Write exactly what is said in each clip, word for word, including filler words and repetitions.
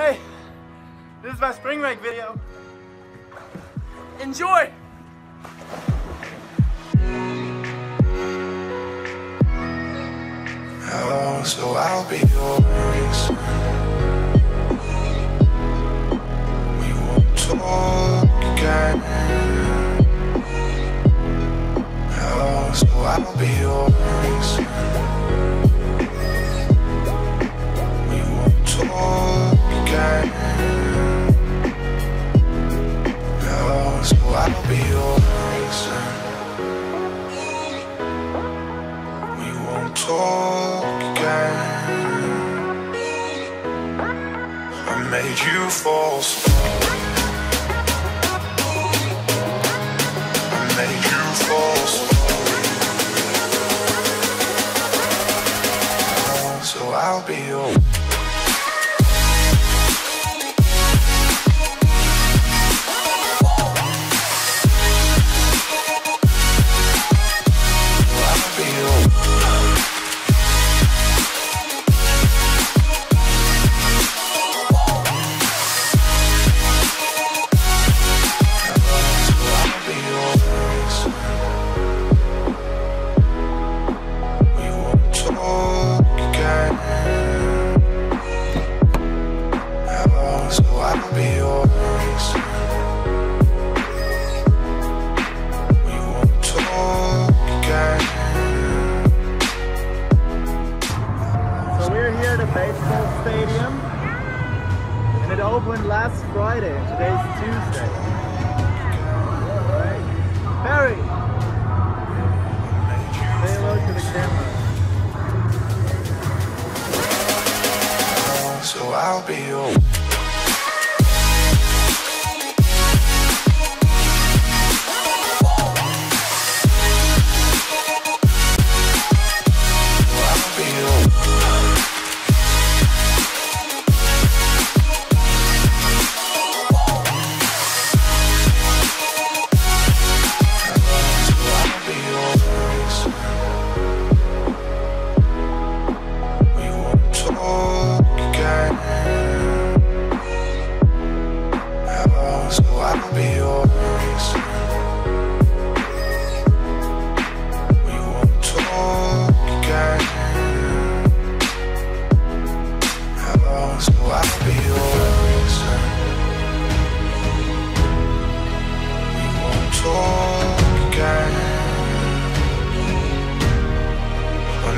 Hey, this is my spring break video. Enjoy! Hello, so I'll be yours. Hello, so I'll be yours. We won't talk again. Hello, so I'll be yours. We won't talk again. I made you fall slow. So I'll be yours. Stadium, and it opened last Friday. Today's Tuesday. Alright. Barry! Say hello to the camera. So I'll be yours.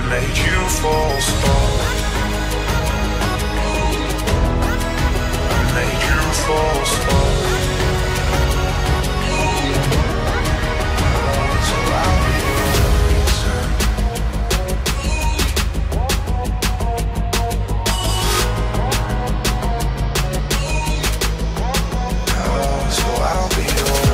Made you fall slow. I made you fall slow. So I'll be yours. Hello, so I'll be yours.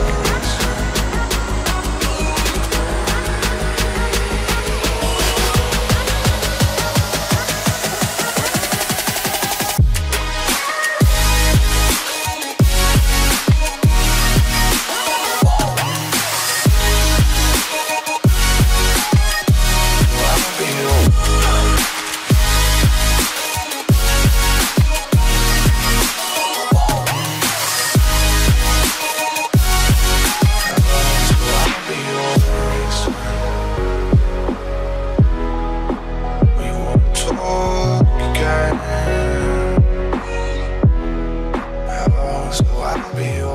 I'll be yours.